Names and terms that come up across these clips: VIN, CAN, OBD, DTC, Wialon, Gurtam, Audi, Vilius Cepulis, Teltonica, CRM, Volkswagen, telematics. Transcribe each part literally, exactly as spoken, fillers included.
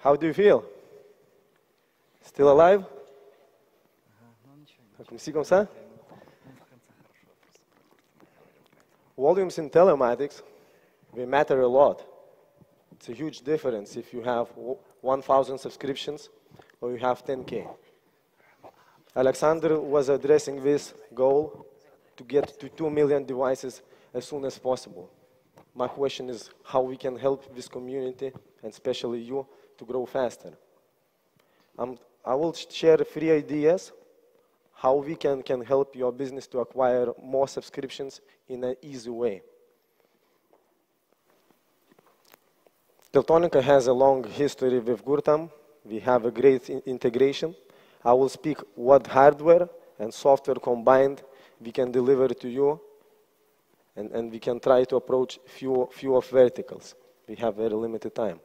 How do you feel? Still alive? Volumes in telematics, they matter a lot. It's a huge difference if you have one thousand subscriptions or you have ten K. Alexander was addressing this goal to get to two million devices as soon as possible. My question is how we can help this community, and especially you, to grow faster. Um, I will share three ideas how we can, can help your business to acquire more subscriptions in an easy way. Teltonica has a long history with Gurtam. We have a great in integration. I will speak what hardware and software combined we can deliver to you, and, and we can try to approach few, few of verticals. We have very limited time.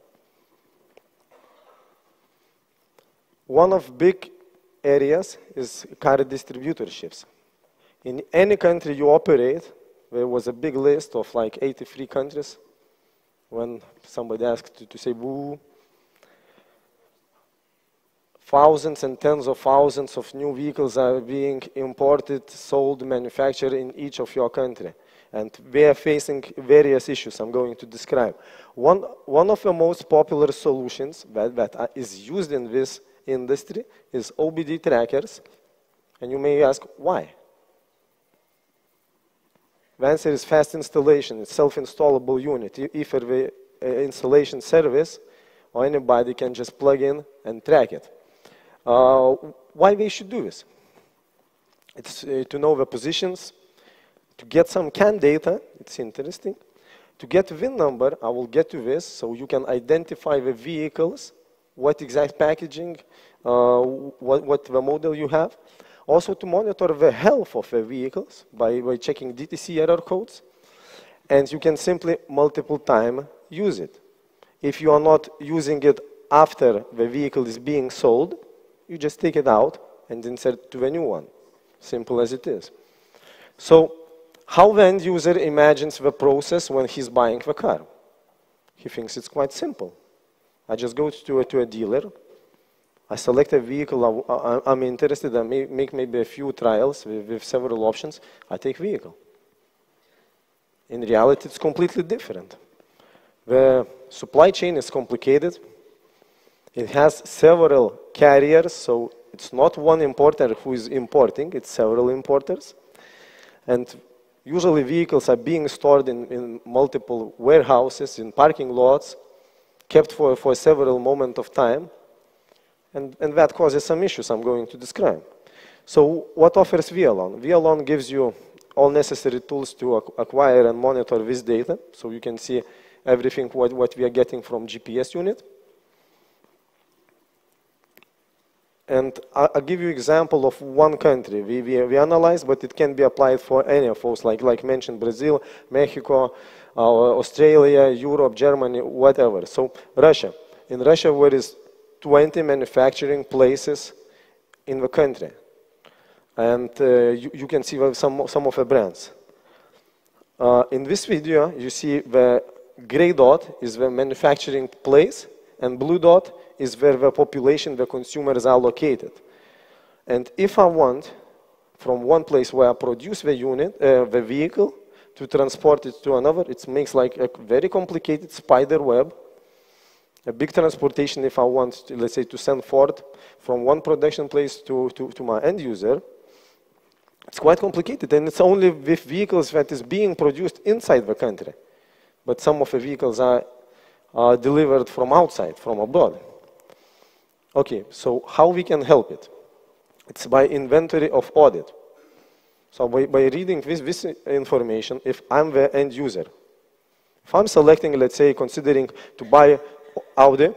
One of big areas is car distributorships. In any country you operate, there was a big list of like eighty-three countries when somebody asked to, to say boo. Thousands and tens of thousands of new vehicles are being imported, sold, manufactured in each of your country. And we are facing various issues I'm going to describe. One, one of the most popular solutions that, that is used in this industry is O B D trackers, and you may ask why. The answer is fast installation. It's self-installable unit. If the installation service or anybody can just plug in and track it. Uh, why they should do this? It's uh, to know the positions, to get some C A N data. It's interesting. To get V I N number, I will get to this, so you can identify the vehicles, what exact packaging, uh, what, what the model you have. Also to monitor the health of the vehicles by, by checking D T C error codes. And you can simply multiple time use it. If you are not using it after the vehicle is being sold, you just take it out and insert it to a new one. Simple as it is. So how the end user imagines the process when he's buying the car? He thinks it's quite simple. I just go to a, to a dealer, I select a vehicle I, I, I'm interested, I may, make maybe a few trials with, with several options, I take vehicle. In reality, it's completely different. The supply chain is complicated, it has several carriers, so it's not one importer who is importing, it's several importers. And usually vehicles are being stored in, in multiple warehouses, in parking lots, kept for, for several moments of time, and, and that causes some issues I'm going to describe. So what offers Wialon? Wialon gives you all necessary tools to ac acquire and monitor this data, so you can see everything what, what we are getting from G P S unit. And I'll, I'll give you example of one country. We, we, we analyze, but it can be applied for any of those, like, like mentioned Brazil, Mexico, uh, Australia, Europe, Germany, whatever. So Russia. In Russia, where is twenty manufacturing places in the country. And uh, you, you can see some, some of the brands. Uh, in this video, you see the gray dot is the manufacturing place, and blue dot is where the population, the consumers are located. And if I want from one place where I produce the unit, uh, the vehicle, to transport it to another, it makes like a very complicated spider web, a big transportation if I want, to, let's say, to send forth from one production place to, to, to my end user. It's quite complicated, and it's only with vehicles that is being produced inside the country. But some of the vehicles are uh, delivered from outside, from abroad. Okay, so how we can help it? It's by inventory of audit. So by, by reading this, this information, if I'm the end user, if I'm selecting, let's say, considering to buy Audi,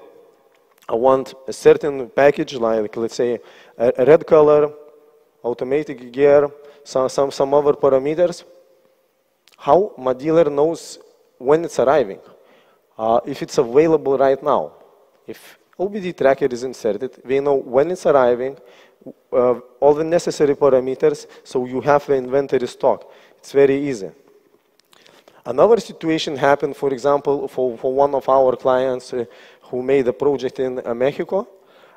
I want a certain package, like, let's say, a, a red color, automatic gear, some, some, some other parameters, how my dealer knows when it's arriving, uh, if it's available right now. If O B D tracker is inserted, we know when it's arriving, uh, all the necessary parameters, so you have the inventory stock. It's very easy. Another situation happened, for example, for, for one of our clients uh, who made a project in uh, Mexico.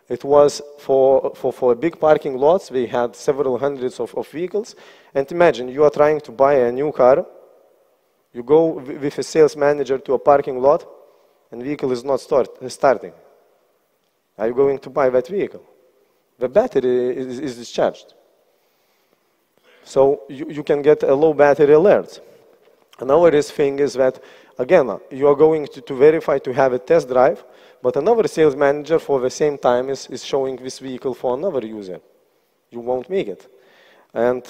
It was for, for, for big parking lots. They had several hundreds of, of vehicles. And imagine you are trying to buy a new car. You go with a sales manager to a parking lot, and vehicle is not start, starting. Are you going to buy that vehicle? The battery is, is discharged. So you, you can get a low battery alert. Another thing is that, again, you are going to, to verify to have a test drive, but another sales manager for the same time is, is showing this vehicle for another user. You won't make it. And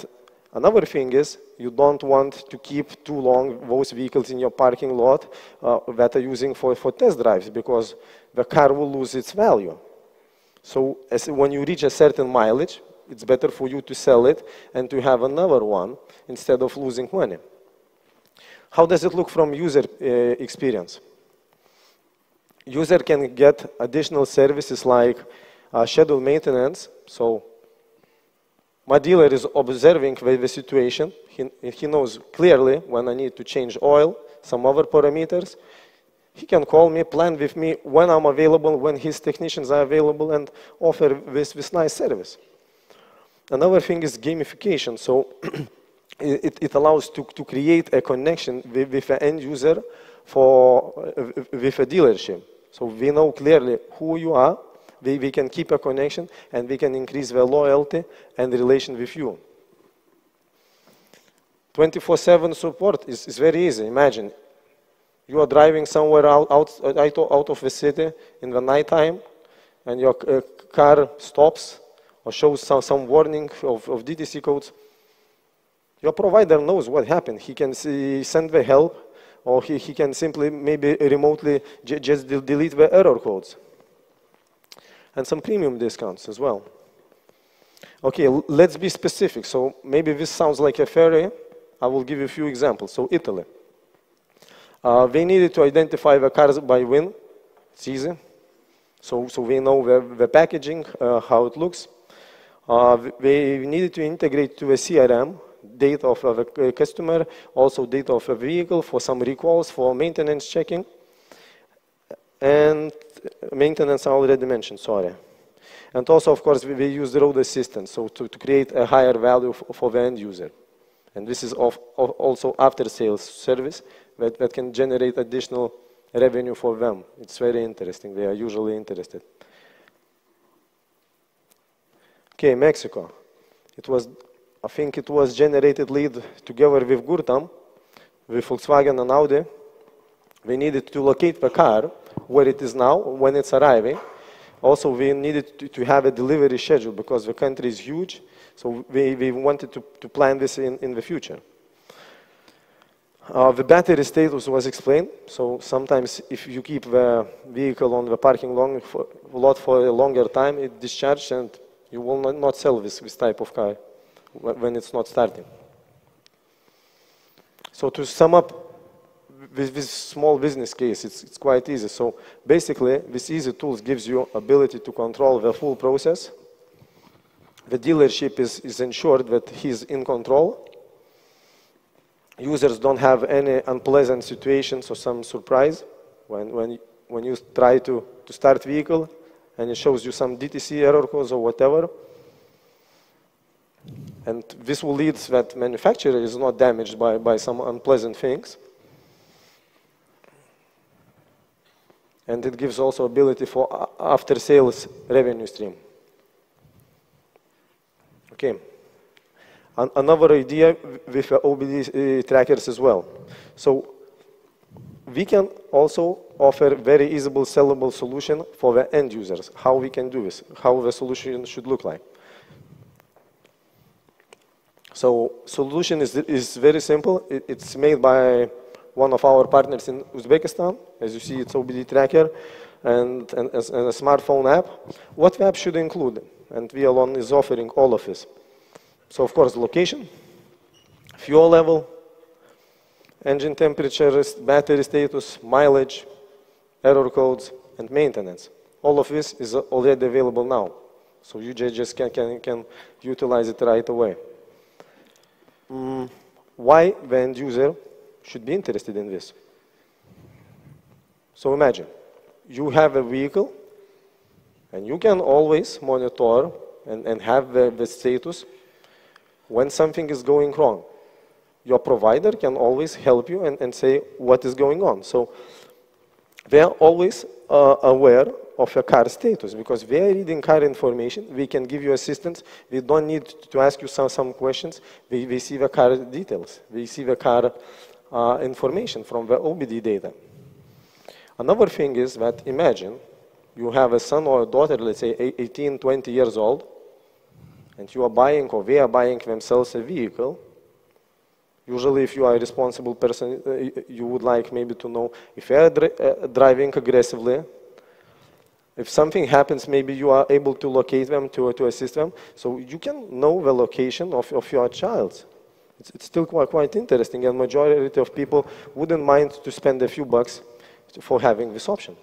another thing is, you don't want to keep too long those vehicles in your parking lot uh, that are using for, for test drives, because the car will lose its value. So as when you reach a certain mileage, it's better for you to sell it and to have another one instead of losing money. How does it look from user uh, experience? User can get additional services like uh, scheduled maintenance. So my dealer is observing the, the situation. He, he knows clearly when I need to change oil, some other parameters. He can call me, plan with me when I'm available, when his technicians are available, and offer this, this nice service. Another thing is gamification. So It, it allows to, to create a connection with, with an end user for, with a dealership. So we know clearly who you are, we, we can keep a connection, and we can increase their loyalty and relation with you. twenty-four seven support is, is very easy. Imagine you are driving somewhere out, out, out of the city in the night time, and your uh, car stops or shows some, some warning of, of D T C codes. Your provider knows what happened. He can see, send the help, or he, he can simply maybe remotely just de delete the error codes. And some premium discounts as well. Okay, let's be specific. So maybe this sounds like a fairy. I will give you a few examples. So Italy. Uh, they needed to identify the cars by V I N. It's easy. So, so we know the, the packaging, uh, how it looks. Uh, they needed to integrate to a C R M. Date of a customer, also date of a vehicle for some recalls, for maintenance checking. And maintenance I already mentioned, sorry. And also, of course, we, we use road assistance, so to, to create a higher value for the end user. And this is of, of also after-sales service that, that can generate additional revenue for them. It's very interesting. They are usually interested. Okay, Mexico. It was... I think it was generated lead together with Gurtam, with Volkswagen and Audi. We needed to locate the car, where it is now, when it's arriving. Also, we needed to, to have a delivery schedule because the country is huge, so we, we wanted to, to plan this in, in the future. Uh, the battery status was explained, so sometimes if you keep the vehicle on the parking lot for, lot for a longer time, it discharges and you will not, not sell this, this type of car when it's not starting. So to sum up with this small business case, it's, it's quite easy. So basically, this easy tools gives you ability to control the full process. The dealership is, is ensured that he's in control. Users don't have any unpleasant situations or some surprise when, when, when you try to, to start vehicle and it shows you some D T C error codes or whatever. And this will lead that manufacturer is not damaged by, by some unpleasant things. And it gives also ability for after-sales revenue stream. Okay. An another idea with O B D uh, trackers as well. So we can also offer very usable, sellable solution for the end users. How we can do this, how the solution should look like. So solution is, is very simple. It, it's made by one of our partners in Uzbekistan. As you see, it's O B D tracker and, and, and a smartphone app. What the app should include? And Wialon is offering all of this. So of course, location, fuel level, engine temperature, battery status, mileage, error codes, and maintenance. All of this is already available now. So you just can, can, can utilize it right away. Mm, why the end user should be interested in this? So imagine, you have a vehicle, and you can always monitor and, and have the, the status when something is going wrong. Your provider can always help you and, and say what is going on. So they are always uh, aware of a car status, because we are reading car information. We can give you assistance. We don't need to ask you some, some questions. We, we see the car details. We see the car uh, information from the O B D data. Another thing is that, imagine you have a son or a daughter, let's say eighteen, twenty years old, and you are buying, or they are buying themselves a vehicle. Usually, if you are a responsible person, uh, you would like maybe to know if they are dri uh, driving aggressively. If something happens, maybe you are able to locate them, to, to assist them. So you can know the location of, of your child. It's, it's still quite, quite interesting, and majority of people wouldn't mind to spend a few bucks for having this option.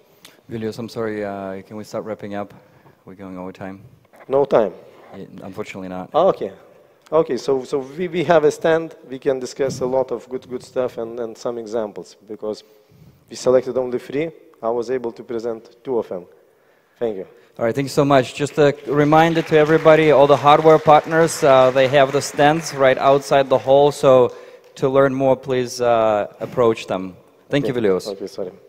Vilius, I'm sorry, uh, can we start wrapping up? We're going over time. No time. Yeah, unfortunately not. Oh, okay. Okay, so, so we, we have a stand. We can discuss a lot of good, good stuff and, and some examples, because we selected only three. I was able to present two of them. Thank you. All right, thank you so much. Just a reminder to everybody, all the hardware partners, uh, they have the stands right outside the hall. So to learn more, please uh, approach them. Thank okay. you, Vilius. Okay, sorry.